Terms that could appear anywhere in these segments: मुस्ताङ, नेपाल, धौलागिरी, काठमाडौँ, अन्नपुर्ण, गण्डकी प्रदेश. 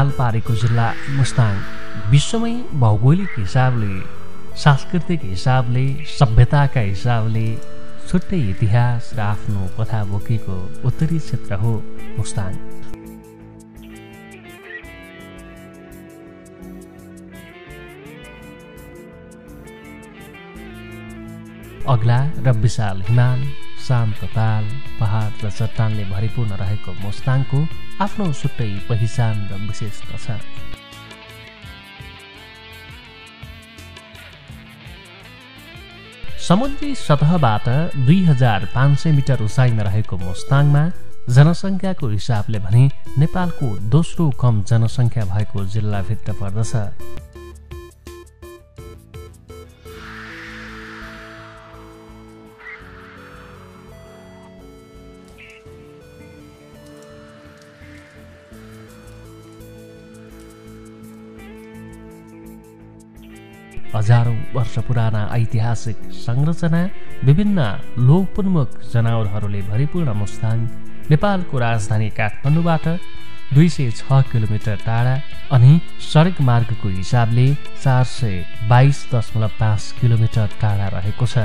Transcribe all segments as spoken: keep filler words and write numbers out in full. पाल पारेको जिल्ला मुस्ताङ विश्वमै भौगोलिक हिसाबले, सांस्कृतिक हिसाबले, सभ्यताका हिसाबले छुट्टै इतिहास र आफ्नो कथा बोकेको उत्तरी क्षेत्र हो मुस्ताङ। अग्ला र विशाल हिमाल, शान्त ताल, पहाड र चट्टानले भरिपूर्ण रहेको मुस्ताङको आफ्नो छुट्टै पहिचान र विशेषता छ। समुद्री सतहबाट दुई हजार पांच सौ मीटर उचाइमा रहेको मुस्ताङमा जनसंख्याको हिसाबले भने नेपालको दोस्रो कम जनसंख्या भएको जिल्लाभित्र पर्दछ। हजारौं वर्ष पुराना ऐतिहासिक संरचना, विभिन्न लोकपूर्वक जनावरहरूले भरिपूर्ण मुस्ताङ नेपालको राजधानी काठमाडौँबाट दुई सय छ किलोमिटर टाढा अनि सडक मार्गको हिसाबले चार सय बाईस दशमलव पांच किलोमिटर टाढा रहेको छ।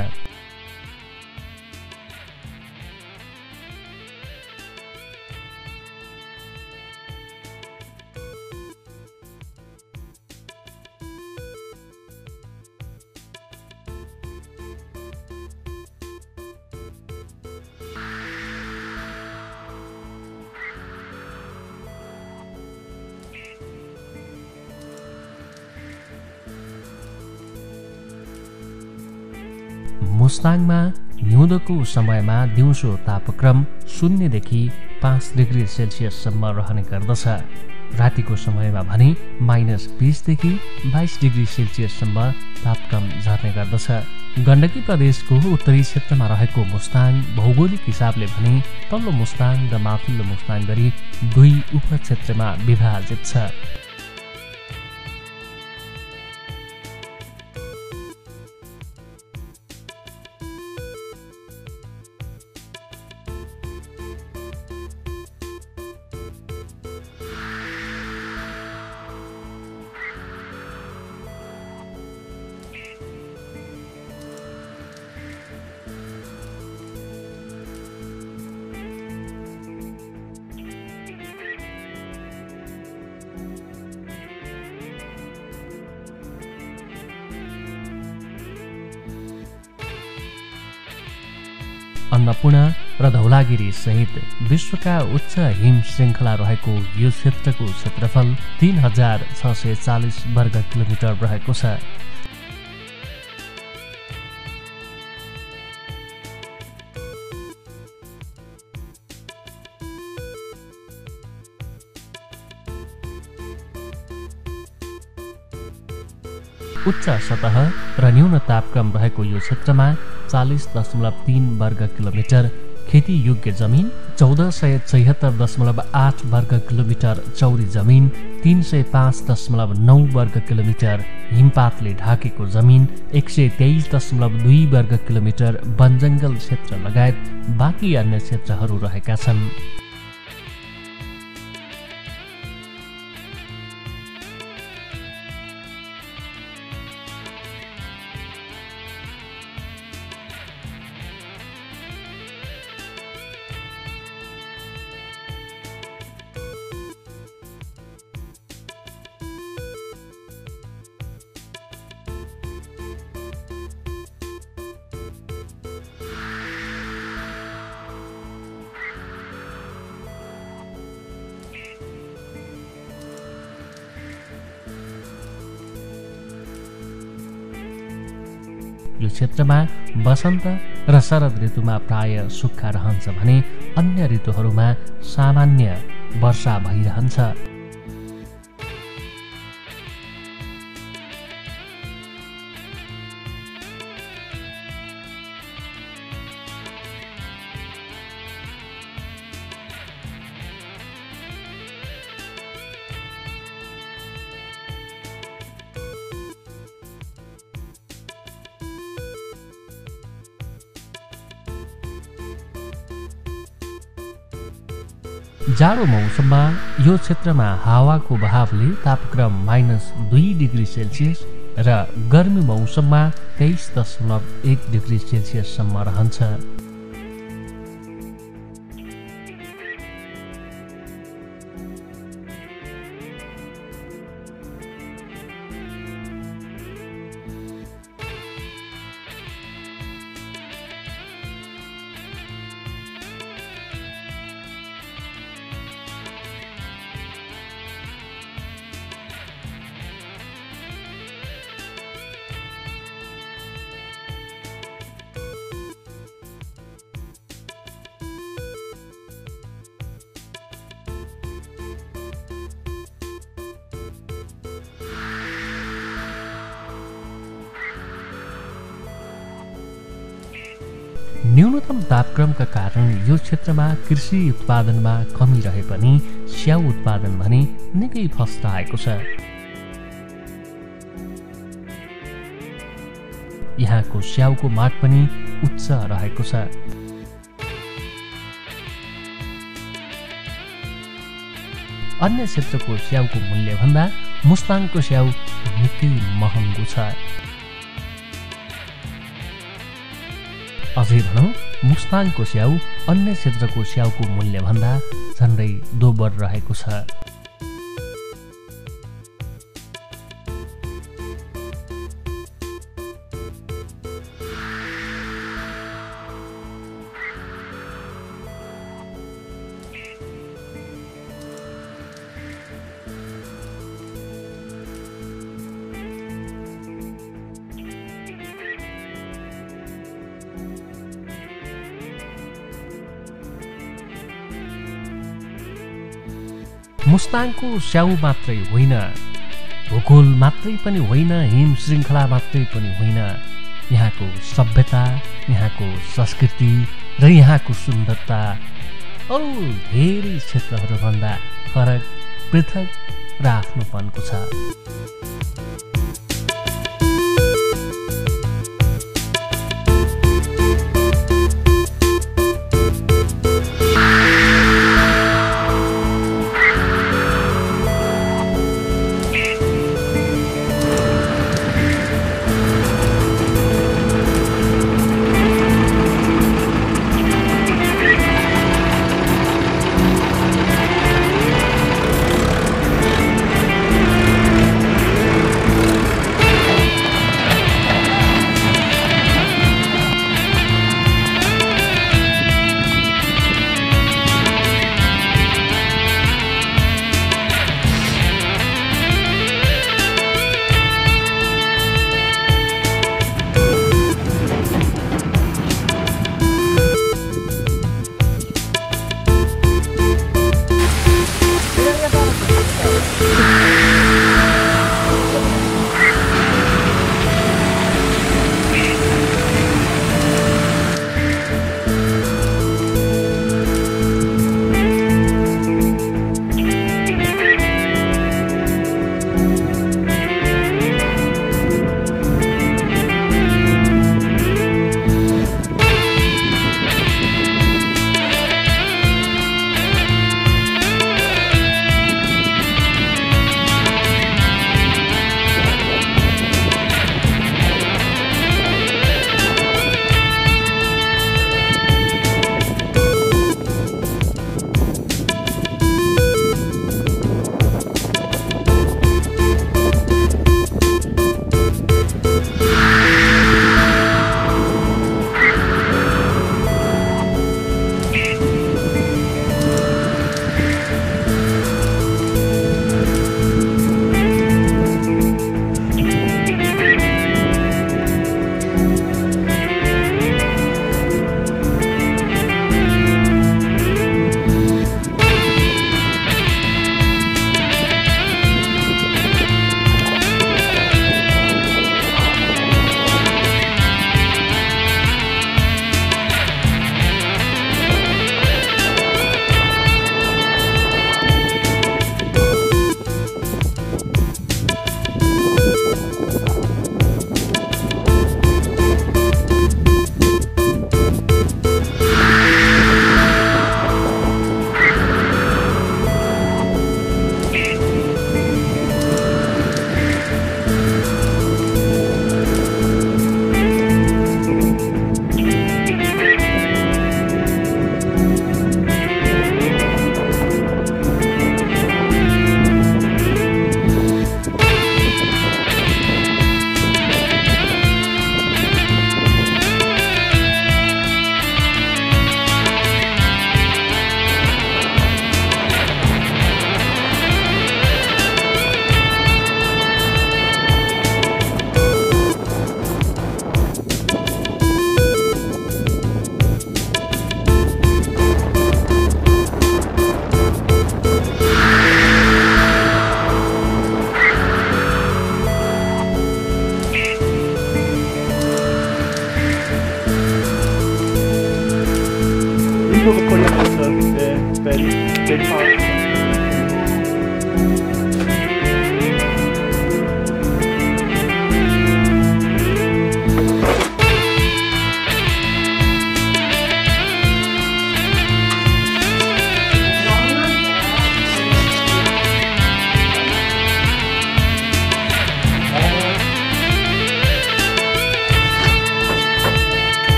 मुस्ताङमा हिउँदको समयमा दिउँसो तापक्रम शून्य देखि पांच डिग्री सेल्सियस सम्म रहने गर्दछ। रातिको समयमा भने माइनस बीस देखि बाईस डिग्री सेल्सियस सम्म तापक्रम झर्ने गर्दछ। गण्डकी प्रदेशको उत्तरी क्षेत्रमा रहेको मुस्ताङ भौगोलिक हिसाबले भने तल्लो मुस्ताङ र माथिल्लो मुस्ताङ गरी दुई उपक्षेत्रमा विभाजित छ। अन्नपुर्ण र धौलागिरी सहित विश्वका उच्च हिम श्रृंखला रहेको यो क्षेत्रको क्षेत्रफल तीन हजार छ सय चालीस वर्ग किलोमिटर रहेको छ। उच्च सतह र न्यून तापक्रम रहेको यो क्षेत्रमा चालीस दशमलव तीन वर्ग किलोमिटर खेती योग्य जमीन, चौदह सय छिहत्तर दशमलव आठ वर्ग किलोमिटर चौरी जमीन, तीन सय पांच दशमलव नौ वर्ग किलोमिटर हिमपातले ढाकेको जमीन, एक सय तेईस दशमलव दुई वर्ग किलोमिटर वनजंगल क्षेत्र लगायत बाकी अन्य क्षेत्रहरू रहेका छन्। यो क्षेत्रमा बसन्त र शरद ऋतुमा प्राय सुक्खा रहन्छ भने अन्य ऋतुहरूमा सामान्य वर्षा भइरहन्छ। जाडो मौसममा यो क्षेत्रमा हावाको बहावले तापक्रम माइनस दुई डिग्री सेल्सियस र गर्मी मौसममा तेईस दशमलव एक डिग्री सेल्सियससम्म रहन्छ। न्यूनतम तापक्रम का कारण यो क्षेत्रमा कृषि उत्पादन में कमी रहे पनि स्याउ उत्पादन भने निकै फस्टाएको छ। यहाँको स्याउको माग पनि उच्च रहेको छ। अन्य क्षेत्रको स्याउको मूल्य भन्दा मुस्ताङको स्याउ निकै महँगो छ। अझै भनौं मुस्ताङको स्याउ अन्य क्षेत्रको स्याउको मूल्य भन्दा झन्डै दोब्बर रहेको छ। मुस्ताङको स्याउ मात्रै होइन, भूगोल मात्रै पनि होइन, हिम श्रृङ्खला मात्रै पनि होइन, यहाँको सभ्यता, यहाँको संस्कृति र यहाँको सुन्दरता अरू धेरै क्षेत्रहरूभन्दा फरक, पृथक र आफ्नोपनको छ।